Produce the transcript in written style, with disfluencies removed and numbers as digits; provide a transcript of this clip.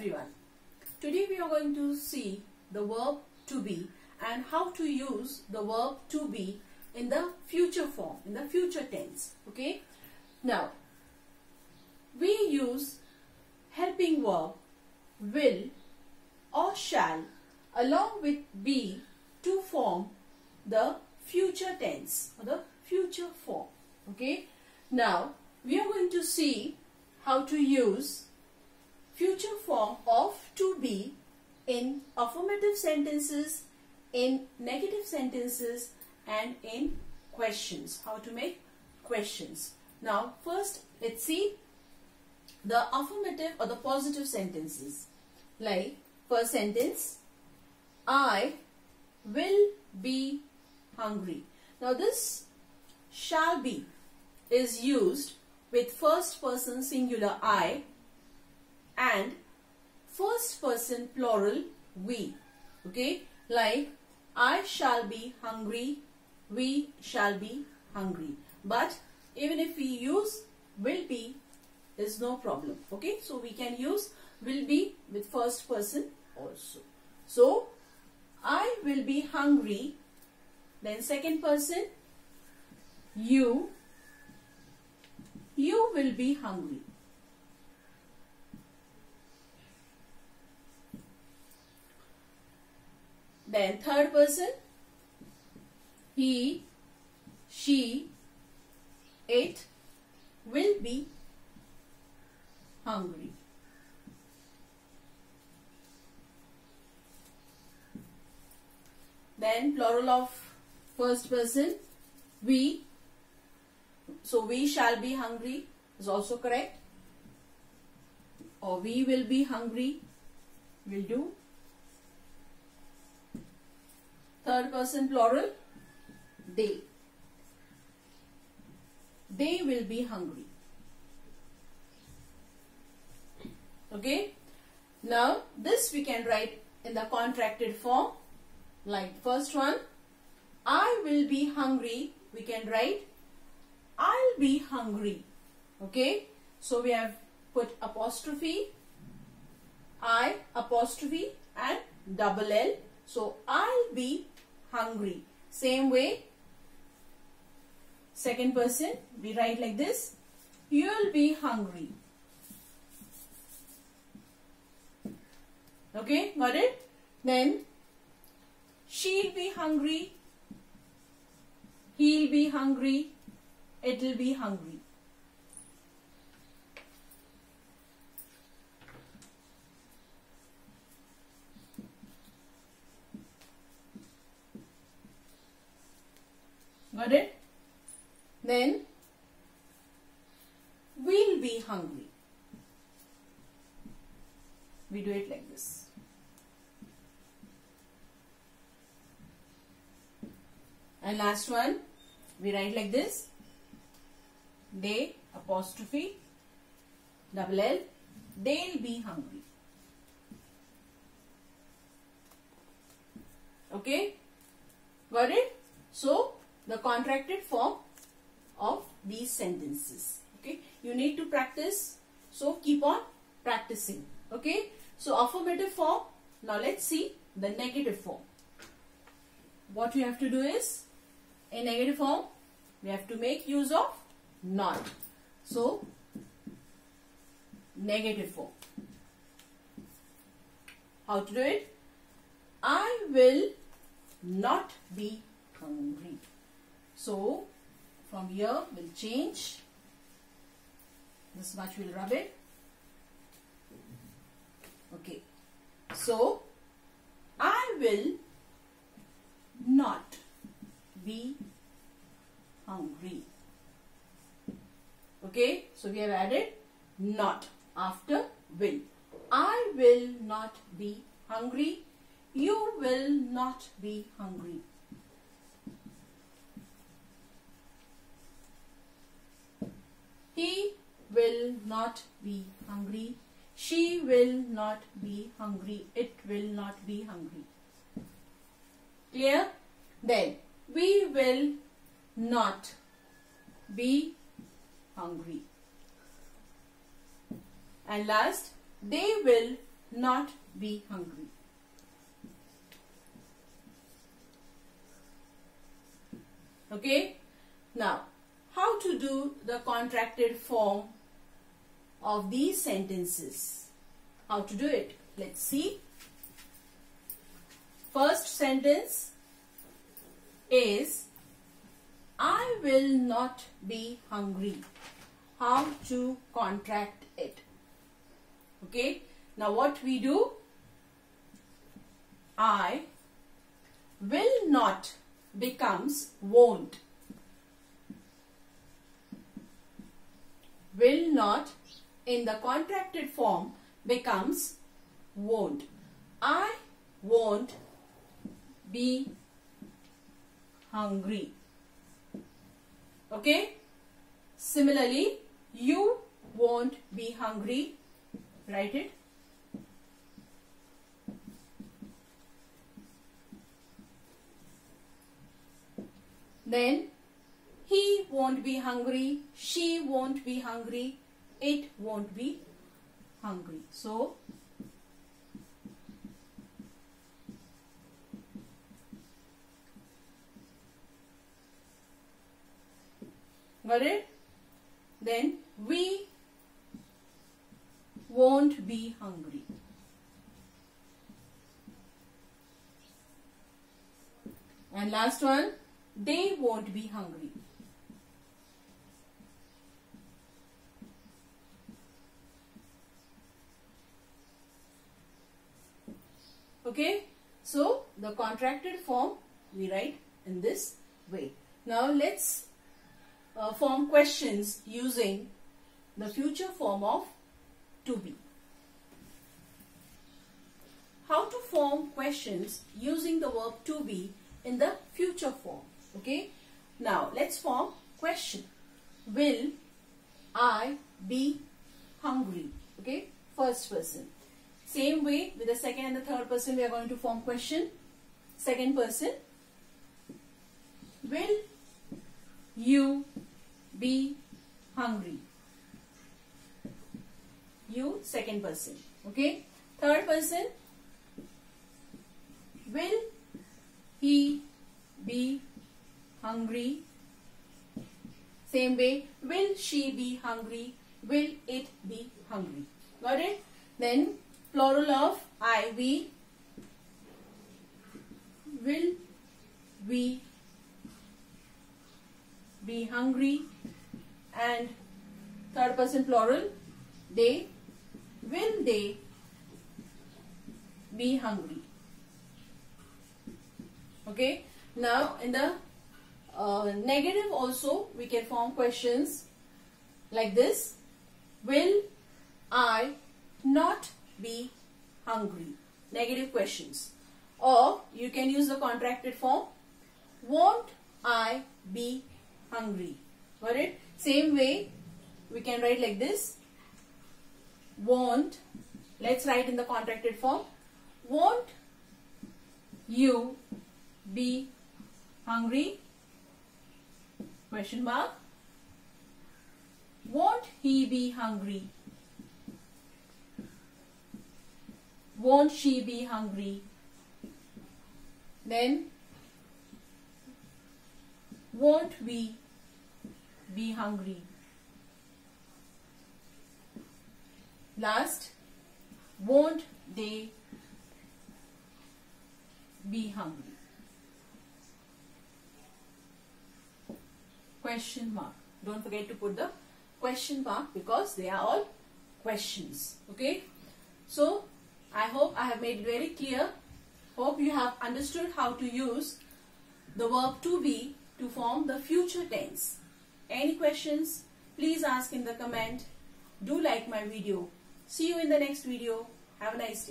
everyone. Today we are going to see the verb to be and how to use the verb to be in the future form, in the future tense. Okay. Now, we use helping verb will or shall along with be to form the future tense or the future form. Okay. Now, we are going to see how to use future form of to be in affirmative sentences, in negative sentences, and in questions. How to make questions. Now, first let's see the affirmative or the positive sentences. Like first sentence, I will be hungry. Now this shall be is used with first person singular I and first person plural we. Okay, like I shall be hungry, we shall be hungry. But even if we use will be, is no problem. Okay, so we can use will be with first person also. So I will be hungry, then second person you will be hungry. Then third person, he, she, it will be hungry. Then plural of first person, we. So, we shall be hungry is also correct. Or we will be hungry will do. Third person plural, they. They will be hungry. Okay. Now, this we can write in the contracted form. Like first one, I will be hungry. We can write I'll be hungry. Okay. So, we have put apostrophe, I apostrophe and double L. So, I'll be hungry. Same way, second person, we write like this. You'll be hungry. Okay. Got it? Then, she'll be hungry. He'll be hungry. It'll be hungry. Got it? Then we'll be hungry. We do it like this. And last one, we write like this. They apostrophe double L, they'll be hungry. Okay, got it? So the contracted form of these sentences. Okay, you need to practice, so keep on practicing. Okay, so affirmative form. Now let's see the negative form. What you have to do is, in negative form we have to make use of not. So, negative form. How to do it? I will not be hungry. So, from here we'll change. This much we'll rub it. Okay. So, I will not be hungry. Okay, so we have added not after will. I will not be hungry. You will not be hungry. He will not be hungry. She will not be hungry. It will not be hungry. Clear? Then we will not be hungry. And last, they will not be hungry. Okay, now how to do the contracted form of these sentences? How to do it? Let's see. First sentence is I will not be hungry. How to contract it? Okay, now what we do? I will not becomes won't. Will not in the contracted form becomes won't. I won't be hungry. Okay? Similarly, you won't be hungry. Write it. Then, he won't be hungry, she won't be hungry, it won't be hungry. So, got it? Then, we won't be hungry. And last one. They won't be hungry. Okay, so the contracted form we write in this way. Now let's form questions using the future form of to be. How to form questions using the verb to be in the future form? Okay, now let's form question. Will I be hungry? Okay, first person. Same way with the second and the third person we are going to form question. Second person. Will you be hungry? You, second person. Okay, third person. Will he be hungry? Same way, will she be hungry? Will it be hungry? Got it? Then plural of I, we. Will we be hungry? And third person plural, they. Will they be hungry? Okay, now in the negative also we can form questions like this. Will I not be hungry? Negative questions. Or you can use the contracted form. Won't I be hungry? Got it? Same way we can write like this. Won't. Let's write in the contracted form. Won't you be hungry? Question mark. Won't he be hungry? Won't she be hungry? Then won't we be hungry? Last, won't they be hungry? Question mark. Don't forget to put the question mark because they are all questions. Okay. So, I hope I have made it very clear. Hope you have understood how to use the verb to be to form the future tense. Any questions, please ask in the comment. Do like my video. See you in the next video. Have a nice day.